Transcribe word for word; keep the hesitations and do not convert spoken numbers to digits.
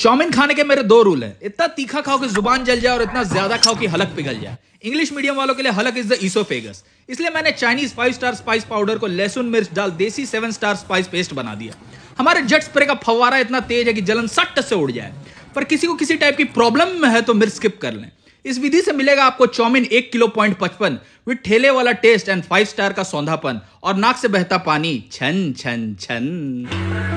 Chowmein खाने के मेरे दो रूल हैं, इतना तीखा खाओ कि जुबान जल जाए और इतना ज्यादा खाओ कि हलक पिघल जाए। इंग्लिश मीडियम वालों के लिए हलक इज द इसोफेगस, इसलिए मैंने Chinese five star spice powder को लहसुन मिर्च डाल देसी सेवन स्टार स्पाइस पेस्ट बना दिया। हमारे जेट स्प्रे का फव्वारा इतना तेज है कि जलन सट से उड़ जाए। पर किसी को किसी टाइप की प्रॉब्लम में है तो मिर्च स्किप कर लें। इस विधि से मिलेगा आपको चाउमीन एक किलो पॉइंट पचपन विद ठेले वाला टेस्ट एंड फाइव स्टार का सौंधापन और नाक से बहता पानी छन छन छन।